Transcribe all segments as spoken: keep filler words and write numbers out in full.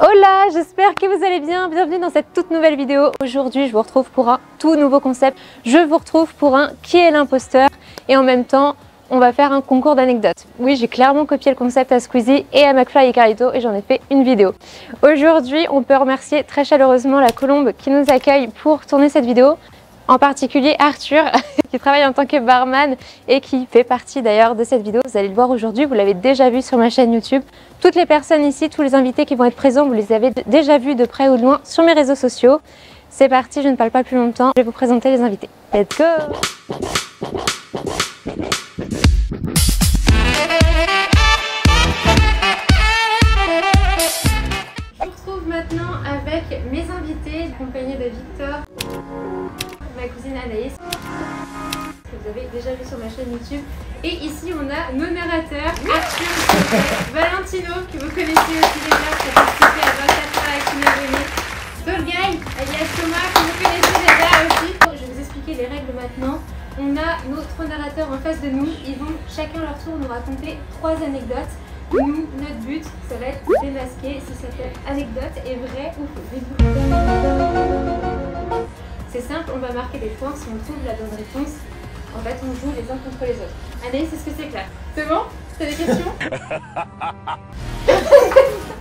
Hola, j'espère que vous allez bien, bienvenue dans cette toute nouvelle vidéo. Aujourd'hui je vous retrouve pour un tout nouveau concept, je vous retrouve pour un qui est l'imposteur et en même temps on va faire un concours d'anecdotes. Oui, j'ai clairement copié le concept à Squeezie et à McFly et Carlito et j'en ai fait une vidéo. Aujourd'hui on peut remercier très chaleureusement la Colombe qui nous accueille pour tourner cette vidéo, en particulier Arthur qui travaille en tant que barman et qui fait partie d'ailleurs de cette vidéo. Vous allez le voir aujourd'hui, vous l'avez déjà vu sur ma chaîne YouTube. Toutes les personnes ici, tous les invités qui vont être présents, vous les avez déjà vus de près ou de loin sur mes réseaux sociaux. C'est parti, je ne parle pas plus longtemps, je vais vous présenter les invités. Let's go! Je vous retrouve maintenant avec mes invités, accompagnés de Victor, ma cousine Anaïs, que vous avez déjà vu sur ma chaîne YouTube. Et ici on a nos narrateurs, Arthur, Valentino, que vous connaissez aussi déjà, qui a participé à vingt-quatre heures avec une abonnée, Tolgaï, alias Thomas, que vous connaissez déjà aussi. Je vais vous expliquer les règles maintenant. On a nos trois narrateurs en face de nous, ils vont chacun leur tour nous raconter trois anecdotes. Nous, notre but, ça va être démasquer si ça fait anecdote est vrai ou faux. C'est simple, on va marquer des points si on trouve la bonne réponse. En fait, on joue les uns contre les autres. Anaïs, est-ce que c'est clair? C'est bon? T'as des questions?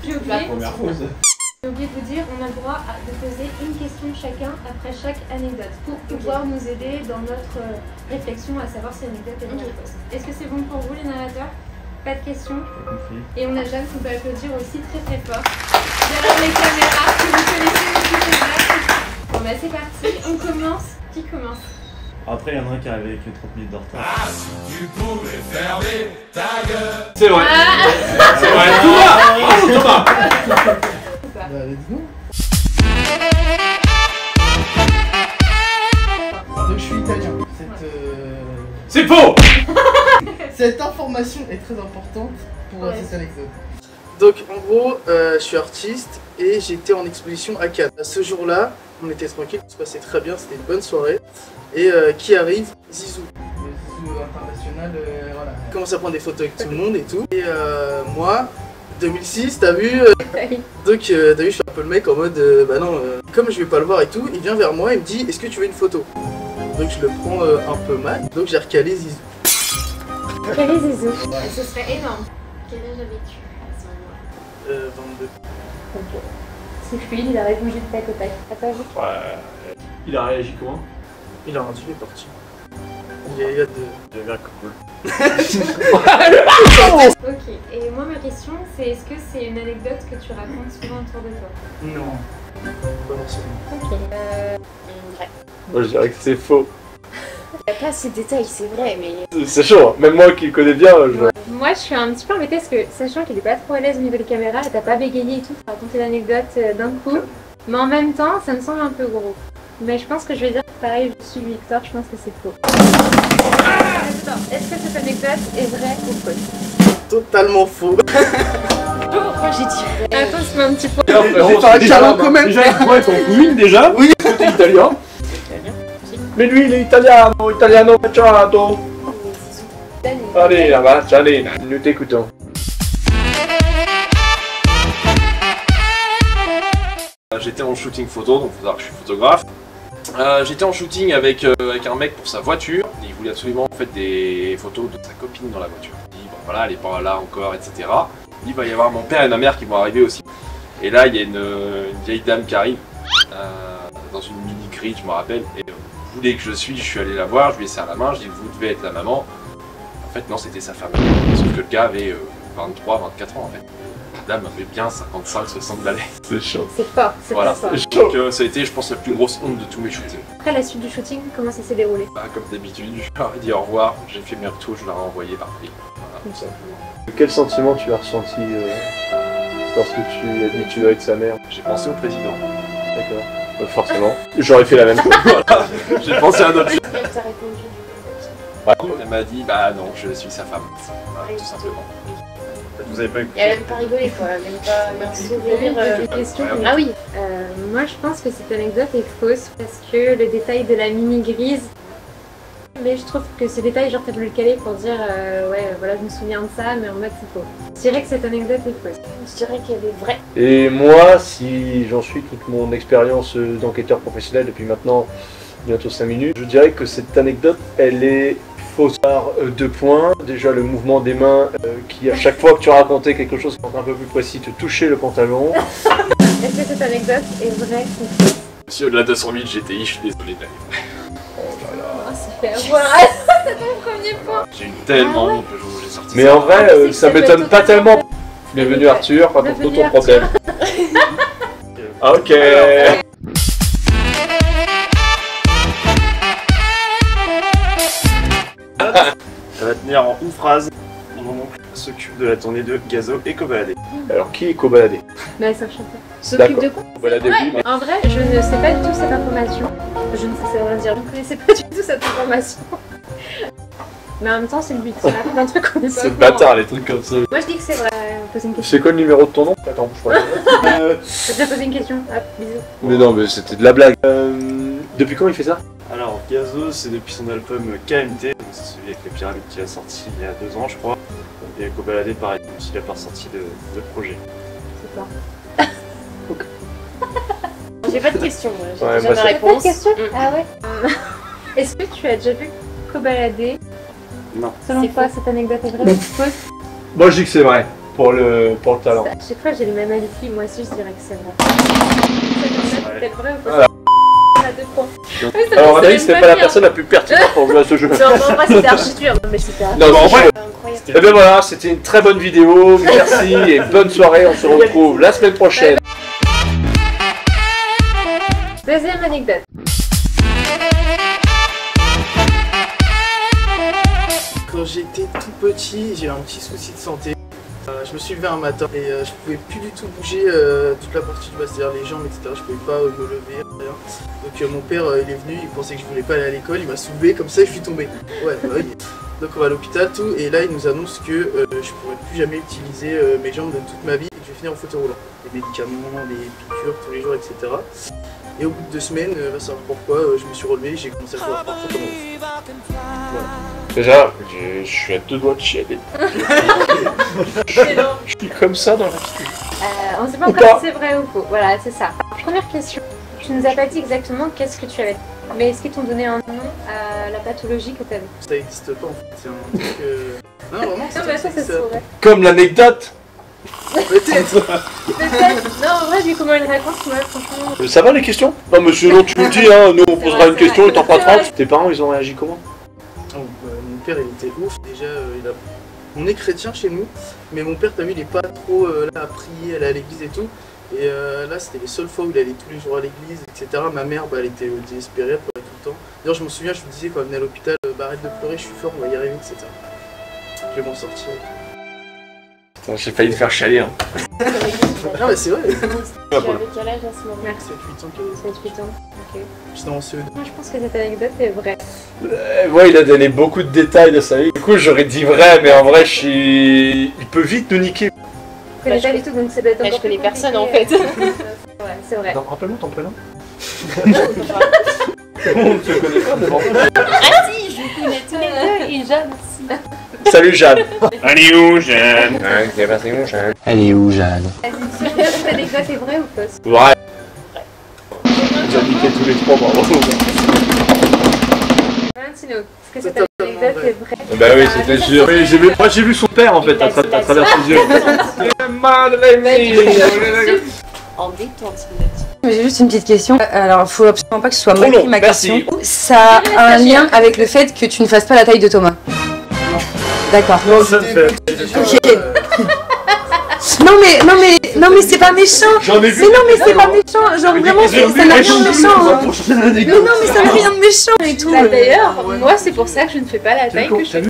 J'ai oublié. J'ai oublié de vous dire, on a le droit de poser une question chacun après chaque anecdote pour pouvoir okay. nous aider dans notre réflexion à savoir si l'anecdote est bonne ou fausse. Est-ce que c'est bon pour vous, les narrateurs? Pas de questions. Et on a Jeanne qu'on peut applaudir aussi très très fort. Derrière les caméras, que vous connaissez aussi déjà. Bon bah c'est parti, on commence. Qui commence? Après, il y en a un qui arrive avec trente minutes de retard. Ah, si tu pouvais fermer ta gueule. C'est vrai. Ah, c'est vrai. Thomas. Thomas. Bah, let's go. Donc, je suis italien. Cette, ouais. euh... C'est faux. Cette information est très importante pour ouais. cette anecdote. Donc, en gros, euh, je suis artiste et j'étais en exposition à Cannes. Ce jour-là, on était tranquille, tout se passait très bien, c'était une bonne soirée. Et euh, qui arrive? Zizou. Le Zizou international, euh, voilà. Il commence à prendre des photos avec tout le monde et tout. Et euh, moi, deux mille six, t'as vu euh... Donc, euh, t'as vu, je suis un peu le mec en mode, euh, bah non, euh, comme je vais pas le voir et tout, il vient vers moi et me dit, est-ce que tu veux une photo? Donc, je le prends euh, un peu mal, donc j'ai recalé Zizou. Recalé Zizou. Ce serait énorme. Quel âge avais-tu à ce moment-là? Euh, vingt-deux. Ok. C'est fluide, il a répondu de tac au tac. À ta vie. Ouais. Il a réagi comment? Il a rendu, il est parti. Il y a, il y a de... Il y avait un couple. Ok, et moi ma question c'est, est-ce que c'est une anecdote que tu racontes souvent autour de toi? Non. Pas forcément. Ok. Euh... Vrai. Moi je dirais que c'est faux. Il n'y a pas ces détails, c'est vrai, mais... C'est chaud, même moi qui le connais bien, je... Ouais. Moi, je suis un petit peu embêtée parce que, sachant qu'il n'est pas trop à l'aise au niveau des caméras, t'as pas bégayé et tout, t'as raconté l'anecdote d'un coup, mais en même temps, ça me semble un peu gros. Mais je pense que je vais dire pareil, je suis Victor, je pense que c'est faux. Ah, est-ce que cette anecdote est vraie ou fausse? Totalement faux. Pourquoi j'ai dit vrai? Attends, je mets un petit peu... J'ai une déjà, oui, côté italien. Mais lui il est italien, italiano facciato. Allez, la marche, allez, nous t'écoutons. J'étais en shooting photo, donc il faut savoir que je suis photographe. Euh, J'étais en shooting avec, euh, avec un mec pour sa voiture. Il voulait absolument en fait, des photos de sa copine dans la voiture. Il dit, bon, voilà, elle est pas là encore, et cetera. Il dit, va y avoir mon père et ma mère qui vont arriver aussi. Et là, il y a une, une vieille dame qui arrive, euh, dans une mini-grille, je me rappelle. Et, euh, dès que je suis, je suis allé la voir, je lui ai serré la main, je lui ai dit vous devez être la maman. En fait non, c'était sa femme. Sauf que le gars avait euh, vingt-trois, vingt-quatre ans en fait. La dame avait bien cinquante-cinq, soixante balais. C'est chaud. C'est fort, c'est voilà. fort. Donc euh, ça a été je pense la plus grosse honte de tous mes shootings. Après la suite du shooting, comment ça s'est déroulé? Bah comme d'habitude, je leur ai dit au revoir, j'ai fait mes retours, je leur ai envoyé par prix. Voilà, tout simplement. Quel sentiment tu as ressenti euh, lorsque tu as dit tu veux être sa mère? J'ai pensé au président. D'accord. Euh, forcément, j'aurais fait la même chose. Voilà. J'ai pensé à d'autres. Elle t'a répondu. Ouais. Elle m'a dit bah non, je suis sa femme. Voilà, tout simplement. Vous avez pas écouté. Elle a même pas rigolé quoi, elle a même pas même sourire. Euh... Ouais, ouais. Ah oui, euh, moi je pense que cette anecdote est fausse parce que le détail de la mini grise. Mais je trouve que ce détail, genre, t'as voulu le caler pour dire euh, ouais, voilà, je me souviens de ça, mais en mode c'est faux. Je dirais que cette anecdote est fausse. Je dirais qu'elle est vraie. Et moi, si j'en suis toute mon expérience d'enquêteur professionnel depuis maintenant bientôt cinq minutes, je dirais que cette anecdote, elle est fausse par euh, deux points. Déjà, le mouvement des mains euh, qui, à chaque fois que tu racontais quelque chose un peu plus précis, te touchait le pantalon. Est-ce que cette anecdote est vraie ou fausse? Si au-delà de deux cent mille, j'étais I, je suis désolé d'aller. Voilà, c'est ton premier point. J'ai eu tellement honte le jour où j'ai sorti. Mais en vrai, euh, ça m'étonne pas tellement. Bienvenue Arthur, pas pour tout ton problème. Ok. Ça va tenir en une phrase. Mon oncle s'occupe de la tournée de Gazo et Koba LaD. Alors qui est Koba LaD? Bah c'est un chanteur. S'occupe de quoi? Koba LaD, oui, mais... En vrai, je ne sais pas du tout cette information. Je ne sais rien dire, je ne connaissais pas du tout cette information. Mais en même temps, c'est le but, c'est pas plein de trucs qu'on est pas. C'est le bâtard, les trucs comme ça. Moi je dis que c'est vrai, on pose une question. C'est quoi le numéro de ton nom? Attends, je crois. euh... J'ai déjà posé une question, hop, bisous. Mais non, mais c'était de la blague. Euh... Depuis quand il fait ça? Alors, Gazo, c'est depuis son album K M T, c'est celui avec les pyramides qu'il a sorti il y a deux ans, je crois. Et Koba LaD, pareil, même s'il a pas sorti de, de projet. C'est pas. Ok. J'ai pas de questions, j'ai ouais, déjà ma réponse. Pas de questions mmh. Ah ouais. Est-ce que tu as déjà vu Koba LaD? Non. Selon toi, cette anecdote est vraie ou fausse? Moi, je dis que c'est vrai, pour le, pour le talent. À chaque fois, j'ai le même avis que lui, moi aussi, je dirais que c'est vrai. C'est vrai ou fausse? Oui, alors on a dit que c'était pas, pas la personne la plus pertinente pour jouer à ce jeu. Non, en vrai c'était archi-dur, mais c'était incroyable. Et bien voilà, c'était une très bonne vidéo, merci et bonne soirée, on se retrouve la semaine prochaine. Deuxième anecdote. Quand j'étais tout petit, j'ai un petit souci de santé. Euh, je me suis levé un matin et euh, je pouvais plus du tout bouger euh, toute la partie du bas, c'est-à-dire les jambes, et cetera. Je pouvais pas euh, me lever, rien. Donc euh, mon père, euh, il est venu, il pensait que je voulais pas aller à l'école, il m'a soulevé, comme ça je suis tombé. Ouais, bah, oui. Donc on va à l'hôpital, tout, et là il nous annonce que euh, je pourrais plus jamais utiliser euh, mes jambes de toute ma vie et que je vais finir en fauteuil roulant. Les médicaments, les piqûres tous les jours, et cetera. Et au bout de deux semaines, euh, va savoir pourquoi, euh, je me suis relevé, j'ai commencé à pouvoir partir comme voilà. Déjà, je suis à deux doigts de chialer. je, je suis comme ça dans la rue. Euh, on sait pas encore si c'est vrai ou faux. Voilà, c'est ça. Première question. Tu nous as pas dit exactement qu'est-ce que tu avais. Mais est-ce qu'ils t'ont donné un nom à la pathologie que tu avais? Ça n'existe pas en fait. C'est un truc. Euh... Non, vraiment, non, mais ça, ça se trouve. Comme l'anecdote. Peut-être. Peut-être. Non, en vrai, vu comment elle raconte, moi, franchement. Euh, ça va les questions? Non, mais selon tu nous dis, hein, nous on posera vrai, une question vrai. Et t'en prends trente. Tes parents, ils ont réagi comment? Il était ouf, déjà euh, il a... on est chrétien chez nous, mais mon père, t'as vu, il est pas trop euh, là à prier, aller à l'église et tout, et euh, là c'était les seules fois où il allait tous les jours à l'église, etc. Ma mère, bah, elle était euh, désespérée, elle pleurait tout le temps. D'ailleurs je me souviens, je me disais quand elle venait à l'hôpital, euh, bah, arrête de pleurer, je suis fort, on va y arriver, etc. Je vais m'en sortir. Putain, j'ai failli te faire chialer, hein. Non mais c'est vrai. Tu avais quel âge à ce moment-là? sept huit ans. Ok. J'étais en C E deux. Moi je pense que cette anecdote est vraie. Euh, ouais, il a donné beaucoup de détails de sa vie. Du coup j'aurais dit vrai, mais en vrai je suis... Il peut vite nous niquer. Je connais pas du tout, donc c'est bête. Je connais personne en fait. Ouais, c'est vrai. Rappelle-moi ton prénom. On ne te connaît pas devant toi. Ah si, je vous connais tous les deux et Jeanne aussi. Salut Jeanne. Allez où Jeanne? Allez où Jeanne? Cette anecdote est vraie ou fausse? Vrai. Vous indiquez tous les trois, bravo. Valentino, est-ce que cette anecdote est vraie? Bah oui, c'était sûr. Moi j'ai vu son père en fait, à travers ses yeux. En détente. J'ai juste une petite question. Alors, il faut absolument pas que ce soit mal pris ma question. Ça a un lien avec le fait que tu ne fasses pas la taille de Thomas? D'accord. Non, ça me fait. Ok. Euh... non mais non mais non mais c'est pas méchant. J'en ai vu. Mais non mais c'est pas méchant. Genre vraiment ça n'a rien de méchant. Hein. Mais non mais ça n'a rien de méchant et tout. D'ailleurs, moi c'est pour ça que je ne fais pas la taille que je fais. Non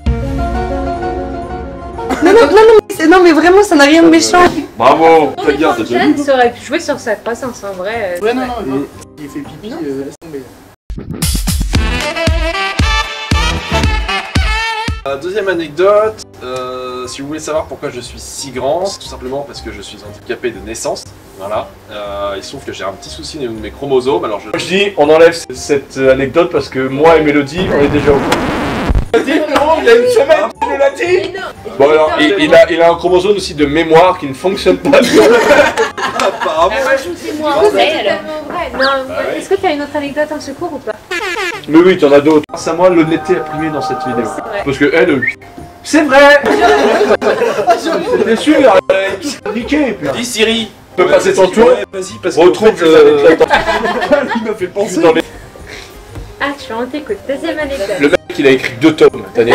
non non non mais, non, mais vraiment ça n'a rien de méchant. Bravo. Très bien. Jeanne aurait pu jouer sur sa croissance en vrai. Ouais non non. Il fait pipi. Laisse tomber. Deuxième anecdote, euh, si vous voulez savoir pourquoi je suis si grand, c'est tout simplement parce que je suis handicapé de naissance. Voilà, euh, il se trouve que j'ai un petit souci au niveau de mes chromosomes. Alors je... je dis, on enlève cette anecdote parce que moi et Mélodie, on est déjà au courant. Dites-nous, il y a une semaine, il nous l'a dit. Bon alors, il, il, a, il a un chromosome aussi de mémoire qui ne fonctionne pas. Apparemment. Est-ce que tu as une autre anecdote en secours ou pas? Mais oui, t'en as d'autres. Grâce à moi, l'honnêteté a primé dans cette vidéo. Parce que elle... C'est vrai. T'es sûr, il s'est niqué. Dis Siri, tu peux passer ton tour. Vas-y, parce que... Retrouve... Il m'a fait penser dans les... Ah, tu en t'écoutes. Deuxième anecdote. Le mec, il a écrit deux tomes. T'as des...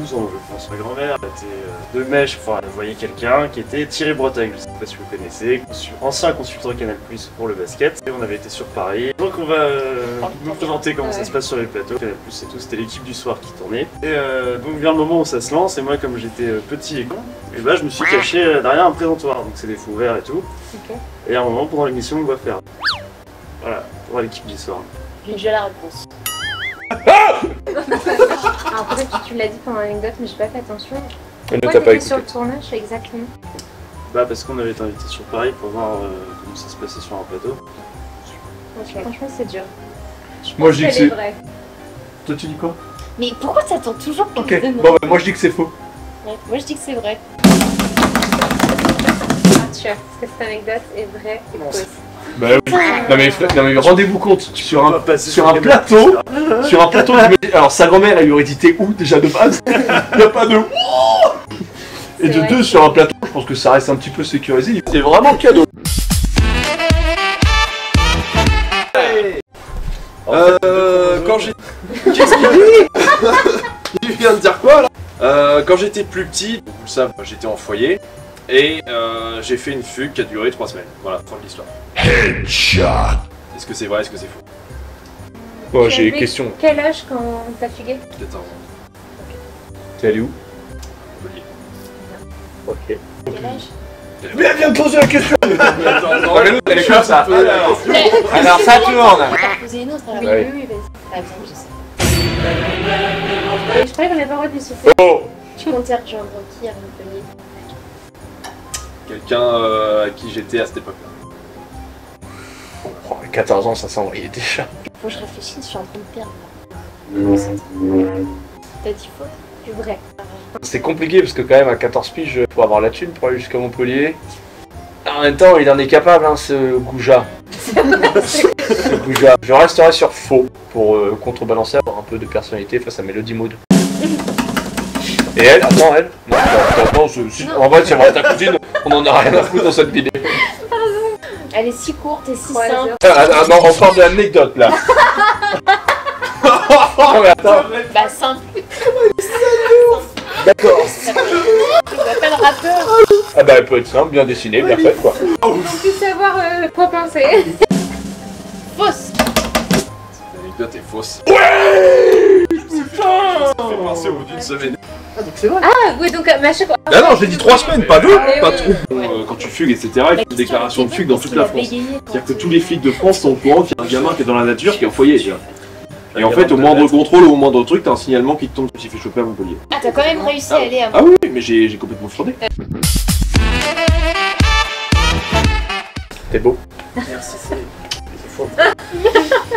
Je pense ma grand-mère était de mèche, enfin elle voyait quelqu'un qui était Thierry Bretagne, je sais pas si vous connaissez, ancien consultant Canal Plus pour le basket, et on avait été sur Paris. Donc on va euh, vous présenter comment ça se passe sur les plateaux, Canal Plus et tout, c'était l'équipe du soir qui tournait. Et euh, donc vient le moment où ça se lance, et moi comme j'étais petit et con, et bah je me suis caché derrière un présentoir, donc c'est des fous verts et tout. Okay. Et à un moment pendant l'émission on doit faire, voilà, pour l'équipe du soir. J'ai déjà la réponse. Ah alors peut-être que tu l'as dit pendant l'anecdote mais j'ai pas fait attention. Pourquoi t'étais sur le tournage exactement? Bah parce qu'on avait été invité sur Paris pour voir euh, comment ça se passait sur un plateau. Okay. Franchement c'est dur. Je moi je dis que c'est vrai. Toi tu dis quoi? Mais pourquoi t'attends toujours pour okay. Bon bah moi je dis que c'est faux. Ouais. Moi je dis que c'est vrai. Arthur, est-ce que cette anecdote est vraie et fausse? Bah oui. Non mais, mais rendez-vous compte, sur un, sur sur un plateau, sur un plateau, alors sa grand-mère elle lui aurait dit t'es où déjà de base. Il n'y a pas de et de deux sur un plateau, je pense que ça reste un petit peu sécurisé, c'est vraiment cadeau. Euh, quand j'ai... Qu'est-ce qu'il dit? Il vient de dire quoi là? Euh, quand j'étais plus petit, vous le savez, j'étais en foyer. Et euh, j'ai fait une fugue qui a duré trois semaines. Voilà, fin de l'histoire. Headshot. Est-ce que c'est vrai, est-ce que c'est faux? Bon, oh, j'ai des questions. Quel âge quand t'as fugué? quatorze ans. Okay. T'es allé où? Montpellier. Ok. Quel âge? Mais elle vient de poser la question. Elle est comme ça. Alors ça tourne. Poser une autre. Oui, oui, vas-y. Je sais. Je croyais qu'on avait pas envie de souffler. Oh. Tu comptes dire que j'ai un gros qui à Montpellier? Quelqu'un euh, à qui j'étais à cette époque-là. Oh, quatorze ans, ça s'envoyait déjà. Faut que je réfléchisse, je suis en train de perdre. Mmh. T'as dit faux, du vrai. C'est compliqué parce que, quand même, à quatorze piges, pour avoir la thune pour aller jusqu'à Montpellier. En même temps, il en est capable, hein, ce goujat. Ce goujat. Je resterai sur faux pour euh, contrebalancer, avoir un peu de personnalité face à Mélodie Maud. Et elle, attends, elle non, attends, attends, je, je, en fait, c'est vrai, ta cousine, on en a rien à foutre dans cette vidéo. Pardon. Elle est si courte et si ouais, simple. Ah, ah non, on parle de l'anecdote là. Non, mais attends. Bah, simple. D'accord. T'appelles rappeur. Ah, bah, elle peut être simple, bien dessinée, bien faite quoi. On peut savoir euh, quoi penser. Fausse. Cette anecdote est fausse. Ouais. Putain. Ça fait penser au bout d'une semaine. Ah donc c'est vrai. Ah oui donc ma chaque... Ah non j'ai dit trois semaines pas deux ouais, pas ouais, trop ouais. Euh, quand tu fugues etc il faut une déclaration de fugue dans toute la France. C'est-à-dire que tous les flics de France sont au courant qu'il y a un gamin qui est dans la nature qui est au foyer déjà. Et en fait au moindre contrôle ou au moindre truc t'as un signalement qui te tombe tu t'es fait choper à Montpellier. Ah t'as quand même réussi à aller à... Ah oui mais j'ai complètement fraudé. T'es beau. Merci c'est faux.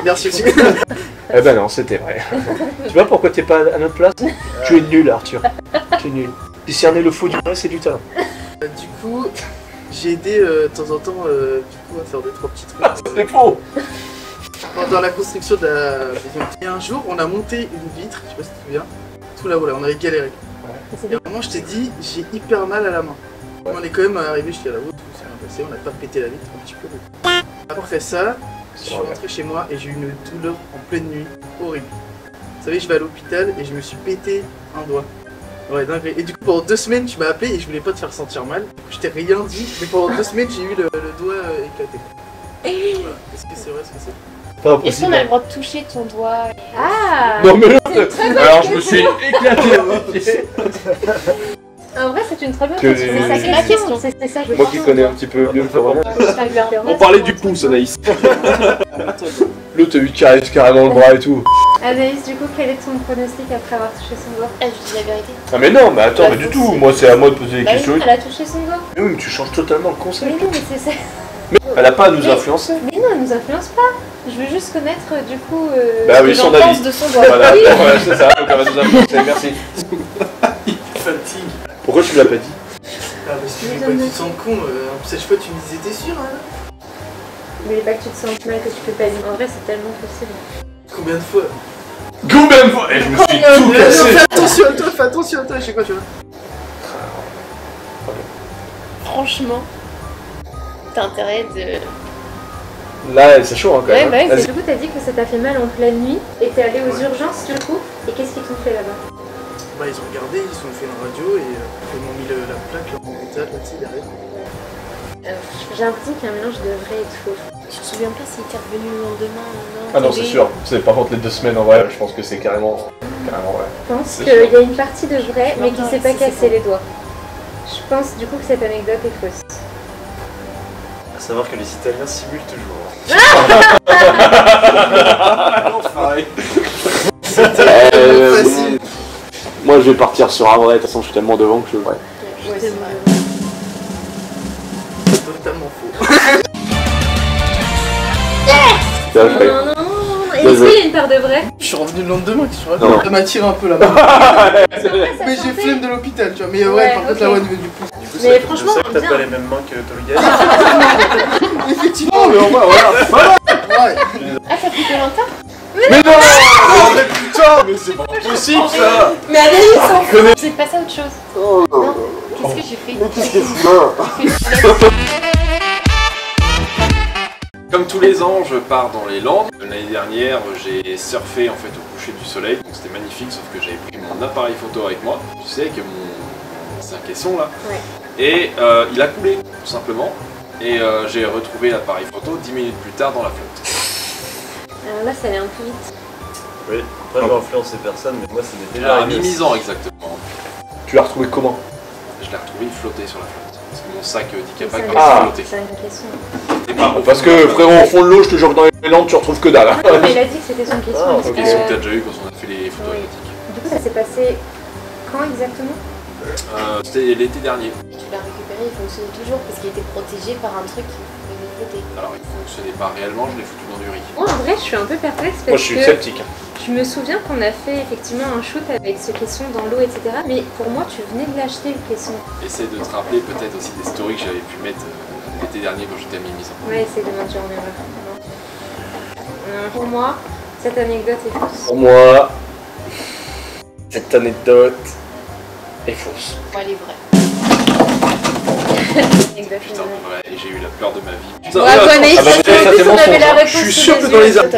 Merci beaucoup. Eh ben non, c'était vrai. Tu vois pourquoi t'es pas à notre place? Tu es nul, Arthur. Tu es nul. Discerner le faux du vrai, c'est du talent. Euh, du coup, j'ai aidé euh, de temps en temps euh, du coup, à faire deux, trois petits trucs. Ah, c'est faux. Dans la construction de la maison. Et un jour, on a monté une vitre, je sais pas si tu te souviens, tout là-haut, là, on avait galéré. Ouais. Et à un moment, je t'ai dit, j'ai hyper mal à la main. Ouais. On est quand même arrivé jusqu'à la route, tout s'est bien passé, on n'a pas pété la vitre un petit peu. Après ça, je suis rentré chez moi et j'ai eu une douleur en pleine nuit, horrible. Vous savez, je vais à l'hôpital et je me suis pété un doigt. Ouais, dingue. Et du coup, pendant deux semaines, tu m'as appelé et je voulais pas te faire sentir mal. Je t'ai rien dit, mais pendant deux semaines, j'ai eu le, le doigt euh, éclaté. Voilà. Est-ce que c'est vrai, est-ce que c'est pas possible? Est-ce qu'on a le droit de toucher ton doigt? Ah non, mais là, alors, je me suis éclaté. En vrai, c'est une très bonne question. C'est ça la question. C'est ça. Moi qui connais un petit peu mieux le forum. On parlait du pouce, Anaïs. L'autre lui caresse carrément le bras et tout. Anaïs, du coup, quel est ton pronostic après avoir touché son doigt? Ah, je dis la vérité. Ah mais non, mais attends, mais du tout. Moi, c'est à moi de poser des questions. Elle a touché son doigt. Oui, mais tu changes totalement le concept. Mais non, mais c'est ça. Elle a pas à nous influencer. Mais non, elle nous influence pas. Je veux juste connaître du coup euh, bah, ce oui, que j'en pense de son doigt. Voilà, oui. Ouais, c'est ça, donc elle va nous influencer, merci. Il fatigue. Pourquoi tu me l'as pas dit? Ah, parce que je pas, tu te sens con, euh, en plus à chaque fois tu me disais t'es sûr hein. Mais pas que tu te sens mal que tu peux pas dire, en vrai c'est tellement possible. Combien de fois? Combien de fois? Eh, je me suis oh, tout cassé. Fais attention à toi, fais attention à toi, je sais quoi tu vois. Franchement, t'as intérêt de... Là, c'est chaud hein, quand ouais, même. Bah, ouais, du coup, t'as dit que ça t'a fait mal en pleine nuit et t'es allé aux ouais. urgences du coup. Et qu'est-ce qu'ils t'ont fait là-bas? Bah, ils ont regardé, ils ont fait une radio et euh, ils m'ont mis le, la plaque, leur métal, la cigarette. Euh, J'ai l'impression qu'il y a un mélange de vrai et de faux. Je me souviens pas s'il était revenu le lendemain ou non. Ah non, c'est sûr. Par contre, les deux semaines en vrai, je pense que c'est carrément, carrément vrai. Je pense qu'il y a une partie de vrai, mais qui s'est pas cassé les doigts. Je pense du coup que cette anecdote est fausse. A savoir que les Italiens simulent toujours. Ah euh, bon, moi je vais partir sur un vrai, de toute façon je suis tellement devant que je... Ouais. Je suis totalement faux. Yes! Non, non, non, non. Et est-ce qu'il y a une part de vrai? Je suis revenu le lendemain, qui serait là. Ça m'attire un peu là-bas. Mais j'ai flemme de l'hôpital, tu vois. Mais ouais, ouais par okay. contre, la voix du pouce. Du coup, mais franchement, on t'as pas les mêmes mains que Toliga. Effectivement, mais on va, voilà. Ouais. Ah, ça coûte longtemps? Mais, mais non, non mais putain, mais c'est pas possible ça. Mais allez, ils s'en foutent. Vous êtes passé à autre chose. Oh, non. Qu'est-ce que j'ai fait? Mais qu'est-ce que c'est ça? Comme tous les ans, je pars dans les Landes. L'année dernière, j'ai surfé en fait au coucher du soleil, donc c'était magnifique, sauf que j'avais pris mon appareil photo avec moi. Tu sais que mon cinq caissons là, ouais. et euh, il a coulé tout simplement. Et euh, j'ai retrouvé l'appareil photo dix minutes plus tard dans la flotte. Alors là, ça allait un peu vite. Oui, après j'ai influencé personne, mais moi c'était déjà un mi-misant exactement. Tu l'as retrouvé comment? Je l'ai retrouvé flotté sur la flotte. Parce que mon sac dit pas que ah, c'est une question. Pas, parce que frérot, au fond de l'eau, je te jure que dans les Landes, tu retrouves que dalle. Non, non, mais il a dit que c'était son question. Ah, c'est une question que t'as déjà eu quand on a fait les photos aquatiques. Oui. Du coup, ça s'est passé quand exactement? euh, C'était l'été dernier. Et tu l'as récupéré, il fonctionnait toujours parce qu'il était protégé par un truc qui faisait flotter. Alors, il fonctionnait pas réellement, je l'ai foutu dans du riz. Moi, en vrai, je suis un peu perplexe parce que... Moi, je suis que... sceptique. Je me souviens qu'on a fait effectivement un shoot avec ce caisson dans l'eau, et cetera. Mais pour moi, tu venais de l'acheter le caisson. Essaye de te rappeler peut-être aussi des stories que j'avais pu mettre euh, l'été dernier quand j'étais à Mimizan. Ouais, essaye de mettre genre en erreur. Pour moi, cette anecdote est fausse. Pour moi, cette anecdote est fausse. Ouais, elle est vraie. Putain, ouais, et j'ai eu la peur de ma vie. Putain, ouais, ouais, mais ah, bah, ça, ça, ça, on avait la réponse. Je suis sûr que dans les armes.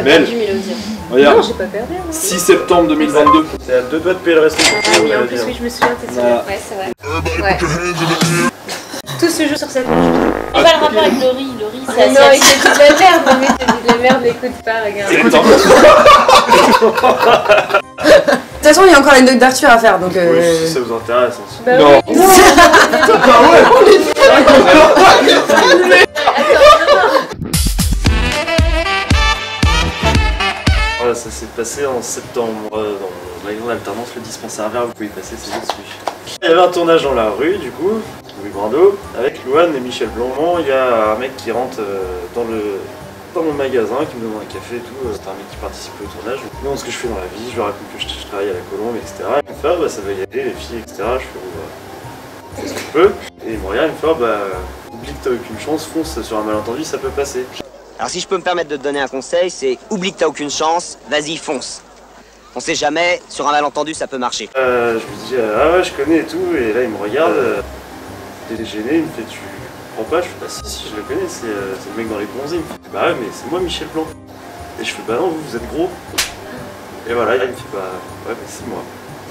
Regarde. Non, j'ai pas perdu. Hein. six septembre deux mille vingt-deux. C'est à deux doigts de payer le reste. Ah oui, en plus, oui, je me souviens, t'es sûr. Ah. Ouais, c'est vrai. Ouais. Tout se joue sur cette manche. On va le rapport avec le riz. Le riz, c'est non, mais c'est de la merde. Non, mais c'est de la merde, n'écoute pas, regarde. De toute façon, il y a encore l'anecdote d'Arthur à faire, donc. Euh... Oui, si ça vous intéresse. Bah non. Non. Non. Bah ouais. Ça s'est passé en septembre euh, dans la grande alternance, le dispensaire vert, vous pouvez passer, c'est dessus. Il y avait un tournage dans la rue, du coup, Louis Brando, avec Luan et Michel Blanc. Il y a un mec qui rentre euh, dans, le, dans mon magasin, qui me demande un café et tout. C'est un mec qui participe au tournage. Non, ce que je fais dans la vie, je lui raconte que je, je travaille à la Colombe, et cetera. Il me fait, ah, bah ça va y aller, les filles, et cetera. Je fais, bah, c'est ce que je peux. Et il me regarde, il me fait, bah, oublie que t'as aucune chance, fonce, sur un malentendu, ça peut passer. Alors si je peux me permettre de te donner un conseil, c'est oublie que t'as aucune chance, vas-y fonce. On sait jamais, sur un malentendu ça peut marcher. Euh, je me dis euh, ah ouais je connais et tout, et là il me regarde, euh, il est gêné, il me fait tu prends pas, je fais bah si si je le connais, c'est euh, le mec dans les bronzés, il me fait bah ouais mais c'est moi Michel Blanc. Et je fais bah non vous vous êtes gros. Et voilà, là, il me fait bah ouais mais c'est moi.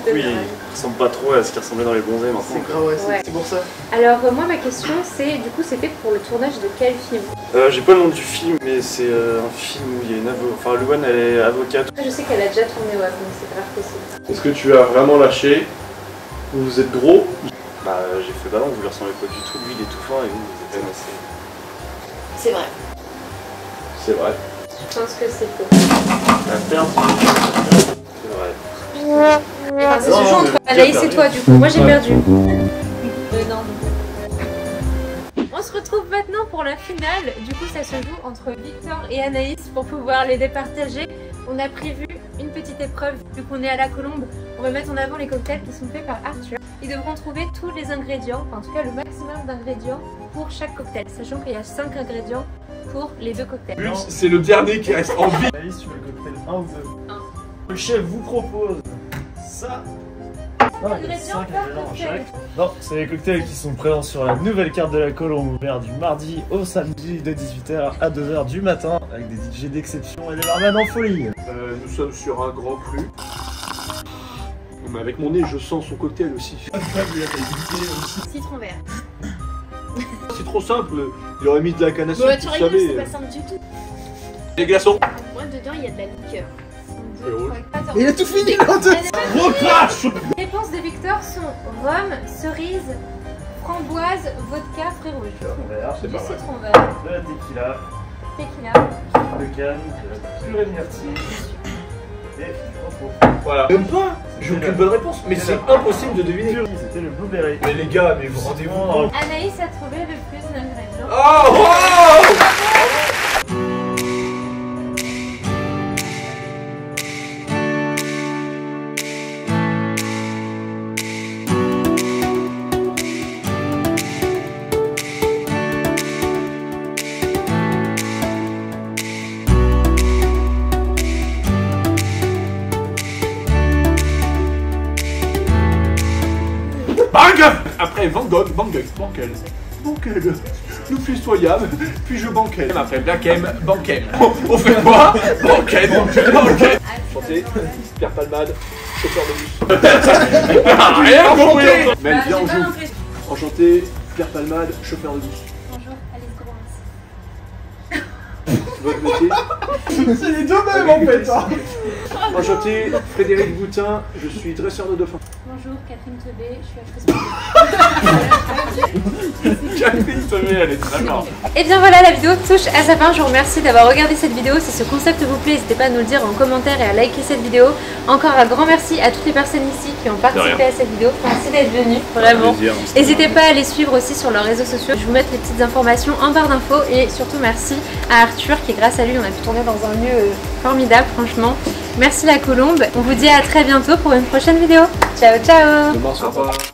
Oui, il ressemble pas trop à ce qui ressemblait dans les bronzés maintenant. C'est ouais, ouais. pour ça. Alors euh, moi ma question c'est, du coup c'était pour le tournage de quel film? euh, J'ai pas le nom du film, mais c'est euh, un film où il y a une avocate, enfin Luan elle est avocate. Je sais qu'elle a déjà tourné, ouais, donc c'est grave possible. Est-ce que tu as vraiment lâché? Vous vous êtes gros? Bah j'ai fait ballon, vous lui ressemblez pas du tout, lui il est tout fin et vous vous êtes assez... C'est vrai. C'est vrai. Je pense que c'est faux. C'est vrai. Ouais. Enfin, c'est toujours entre Anaïs et toi du coup, moi j'ai perdu. Euh, non. Moi se retrouve maintenant pour la finale. Du coup, ça se joue entre Victor et Anaïs pour pouvoir les départager. On a prévu une petite épreuve. Vu qu'on est à la Colombe, on va mettre en avant les cocktails qui sont faits par Arthur. Ils devront trouver tous les ingrédients, enfin en tout cas le maximum d'ingrédients pour chaque cocktail, sachant qu'il y a cinq ingrédients pour les deux cocktails. C'est le dernier qui reste en vie. Anaïs, tu veux le cocktail un ou deux? Le chef vous propose ça. Ah, non, c'est les cocktails qui sont présents sur la nouvelle carte de la Colombe, ouverte du mardi au samedi de dix-huit heures à deux heures du matin, avec des D J d'exception et des barman en folie. Euh, nous sommes sur un grand cru. Non, mais avec mon nez, je sens son cocktail aussi. Citron vert. C'est trop simple, il aurait mis de la canne à sucre. Bon, tu rigoles, c'est pas simple du tout. Les glaçons. Moi, dedans, il y a de la liqueur. Mais il a tout fini! Gros crash! Les réponses de Victor sont rhum, cerise, framboise, vodka, fruits rouges. Du citron vert. De la tequila. Tequila. De canne, de la purée de myrtille. Et du voilà. Même pas! J'ai aucune bonne réponse, mais c'est impossible de deviner. C'était le blueberry. Mais les gars, mais vous rendez-vous. Anaïs a trouvé le plus d'ingrédients. Oh! Wow! Après Van Gogh, Van Gogh, Bankel, Bankel, le plus soyable, puis je Bankel. Après Black M, Bankel. On fait quoi? Bankel, Bankel, Bankel. Chanté, Pierre Palmade, chauffeur de bus. Rien compris. Même bien on joue. Enchanté, Pierre Palmade, chauffeur de bus. Bonjour, Alice Grosse. Votre métier? C'est les deux mêmes en fait. Enchanté, Frédéric Boutin, je suis dresseur de dauphins. Bonjour, Catherine Teubé, je suis actrice. Catherine Teubé, elle est d'accord. Et bien voilà, la vidéo touche à sa fin. Je vous remercie d'avoir regardé cette vidéo. Si ce concept vous plaît, n'hésitez pas à nous le dire en commentaire et à liker cette vidéo. Encore un grand merci à toutes les personnes ici qui ont participé à cette vidéo. Merci d'être venus, vraiment. N'hésitez pas à les suivre aussi sur leurs réseaux sociaux. Je vous mets les petites informations en barre d'infos. Et surtout, merci à Arthur qui, grâce à lui, on a pu tourner dans un lieu formidable, franchement. Merci la Colombe, on vous dit à très bientôt pour une prochaine vidéo. Ciao ciao. Demain soir.